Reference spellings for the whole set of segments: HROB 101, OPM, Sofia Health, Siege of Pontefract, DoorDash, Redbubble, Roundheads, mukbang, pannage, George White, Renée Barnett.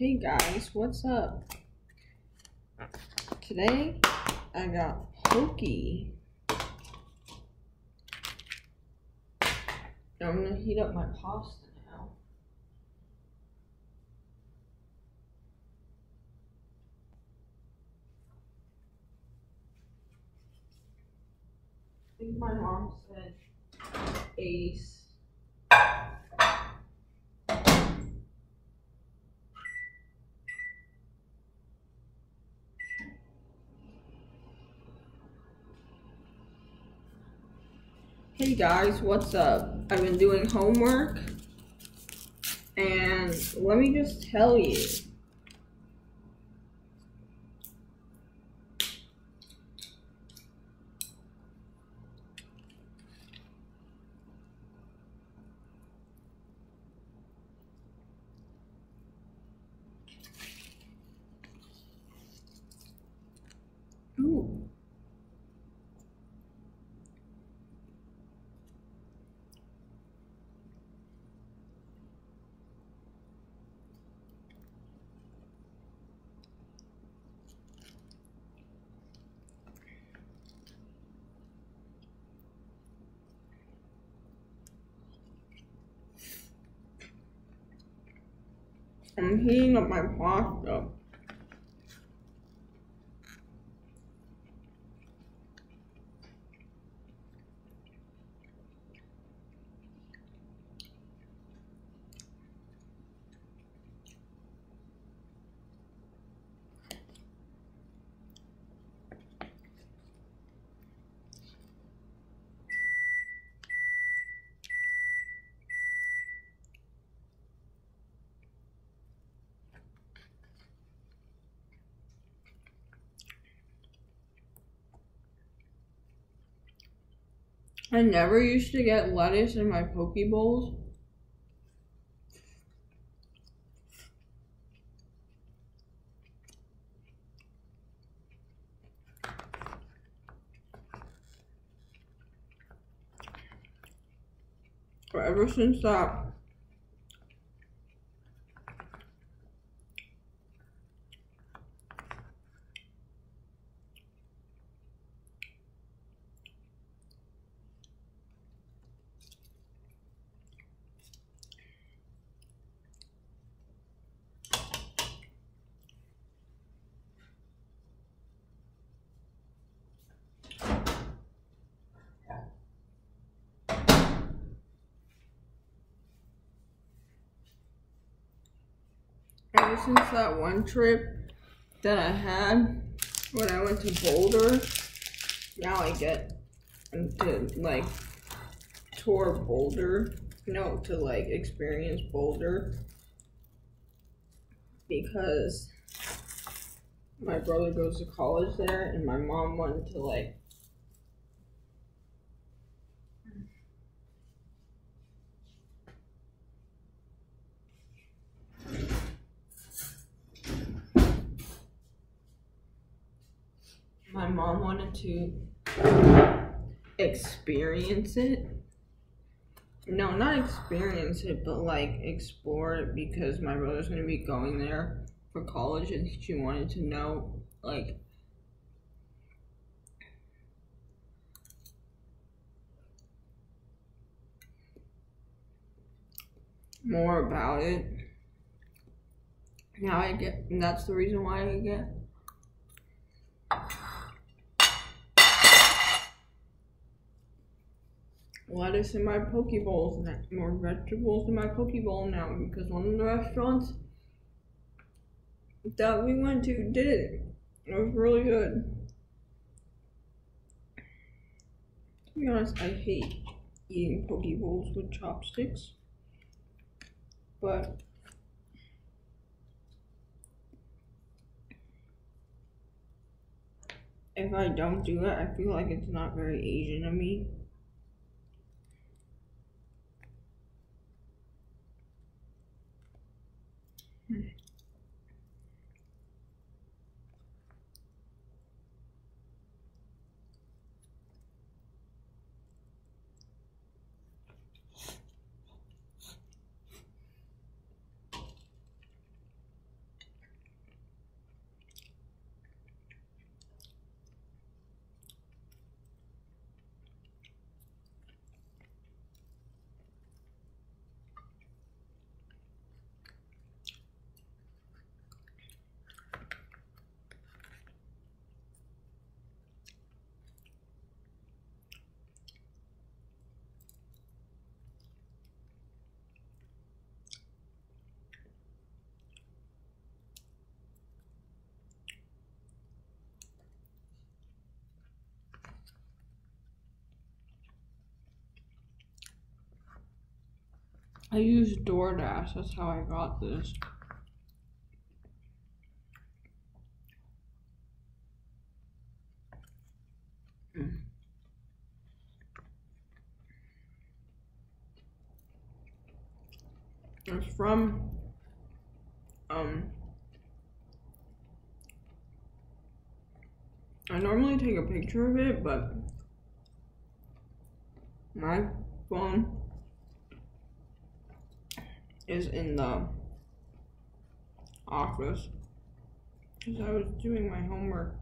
Hey guys, what's up? Today I got pokey. I'm gonna heat up my pasta now. I think my mom said ace. Hey guys, what's up? I've been doing homework, and let me just tell you, I'm heating up my pasta. I never used to get lettuce in my poke bowls. But ever since that since that one trip that I had when I went to Boulder, now I get to like tour Boulder, to like experience Boulder, because my brother goes to college there and my mom wanted to like experience it. No, not experience it, but like explore it, because my brother's gonna be going there for college and she wanted to know like more about it. Now I get, and that's the reason why I get lettuce in my poke bowls, more vegetables in my poke bowl now, because one of the restaurants that we went to did it. It was really good. To be honest, I hate eating poke bowls with chopsticks, but if I don't do it, I feel like it's not very Asian of me. I used DoorDash, that's how I got this. It's from I normally take a picture of it, but my phone is in the office because I was doing my homework.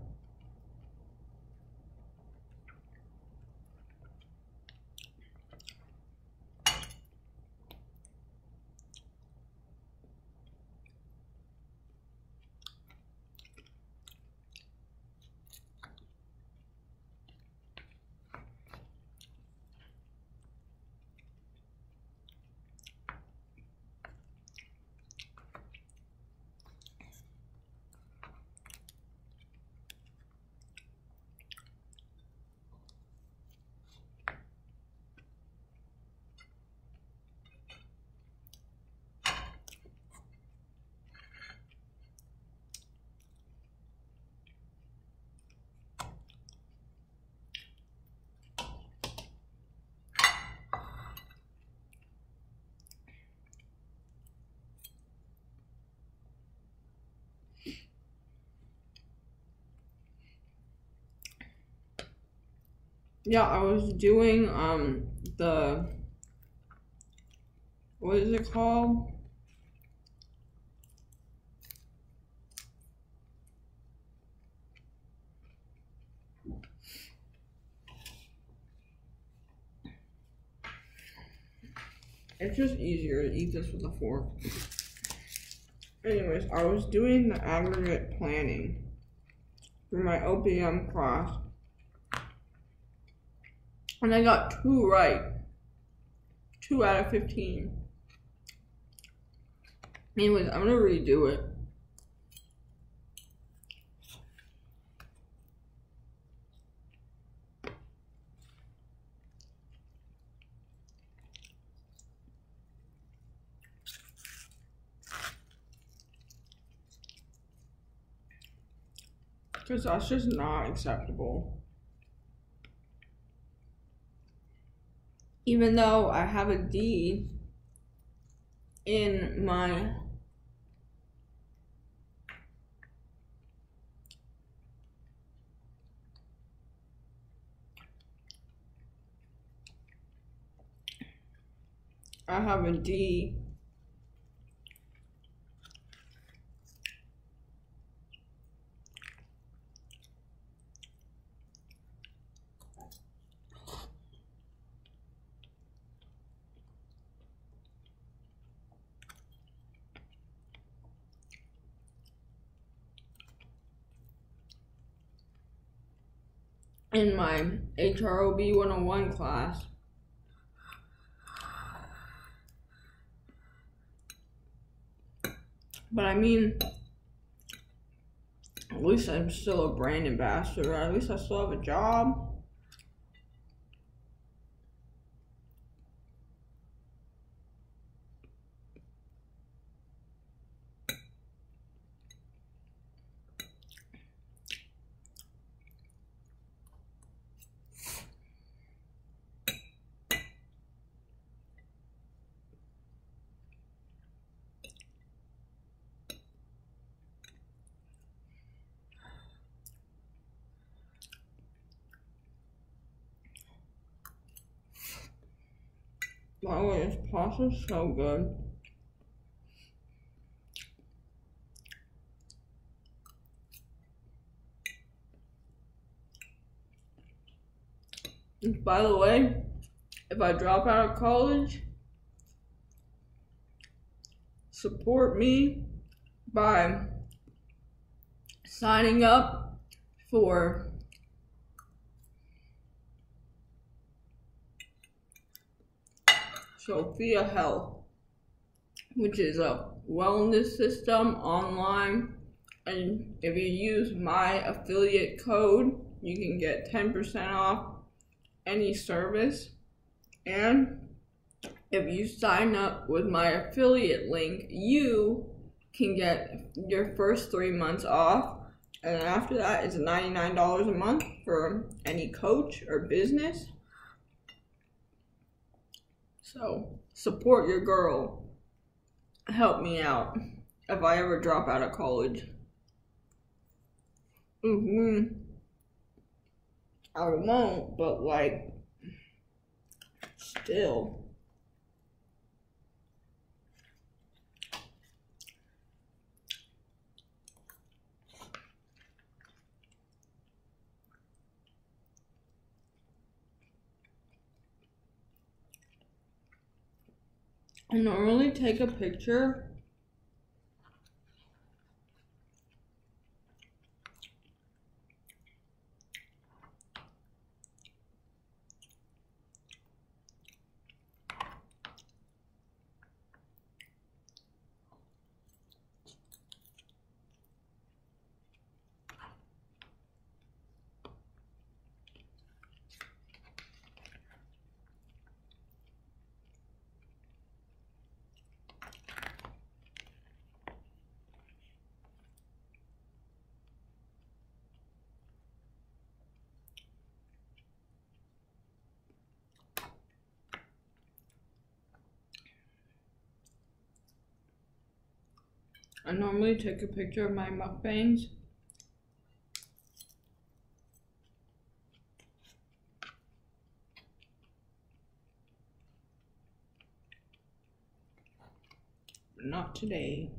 Yeah, I was doing the, what is it called? It's just easier to eat this with a fork. Anyways, I was doing the aggregate planning for my OPM class. And I got 2 right. 2 out of 15. Anyways, I'm gonna redo it. Because that's just not acceptable. Even though I have a D in my in my HROB 101 class. But I mean, at least I'm still a brand ambassador. At least I still have a job. By the way, this pasta's so good. And by the way, if I drop out of college, support me by signing up for Sofia Health, which is a wellness system online, and if you use my affiliate code, you can get 10% off any service, and if you sign up with my affiliate link, you can get your first 3 months off, and then after that it's $99 a month for any coach or business. So support your girl. Help me out if I ever drop out of college. I won't, but like, still. I normally take a picture I normally take a picture of my mukbangs. But not today.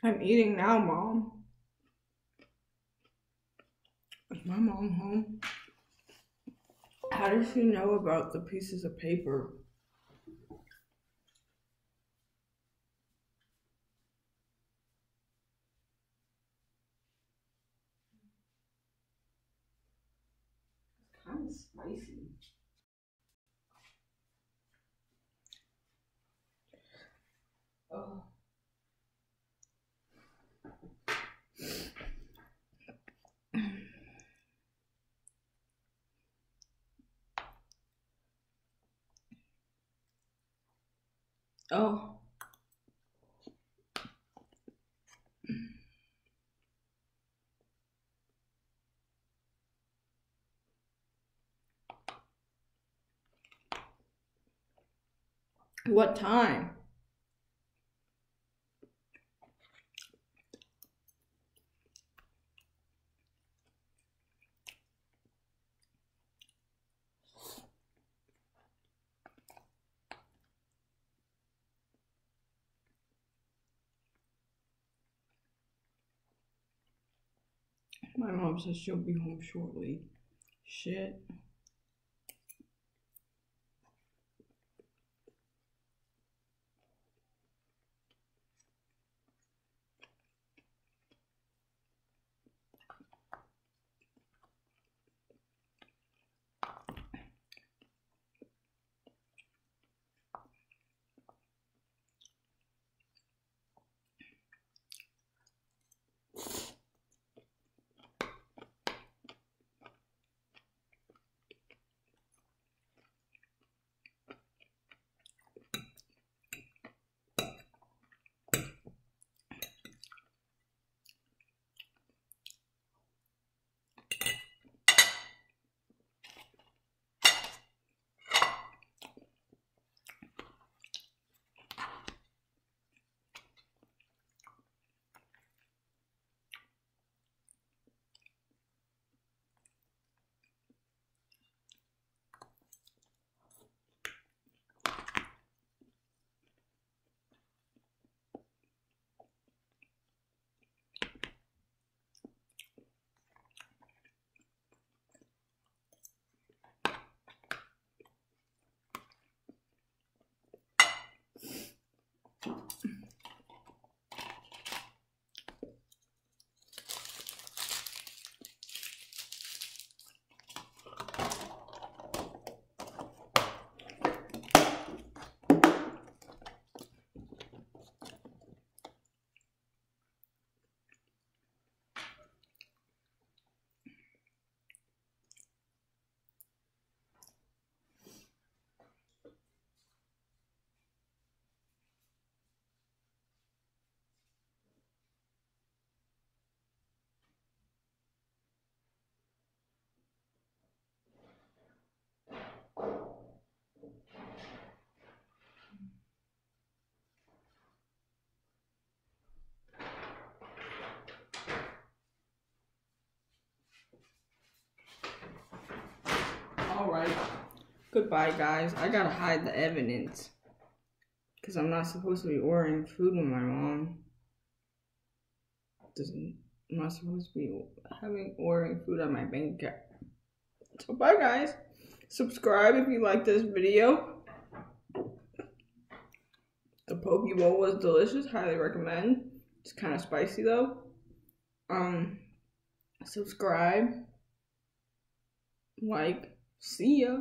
I'm eating now, Mom. Is my mom home? How does she know about the pieces of paper? It's kind of spicy. Oh. Oh. What time? My mom says she'll be home shortly. Shit. Alright. Goodbye, guys. I gotta hide the evidence. Because I'm not supposed to be ordering food with my mom. I'm not supposed to be ordering food on my bank account. So bye, guys. Subscribe if you like this video. The poke bowl was delicious. Highly recommend. It's kind of spicy though. Subscribe. Like. See ya.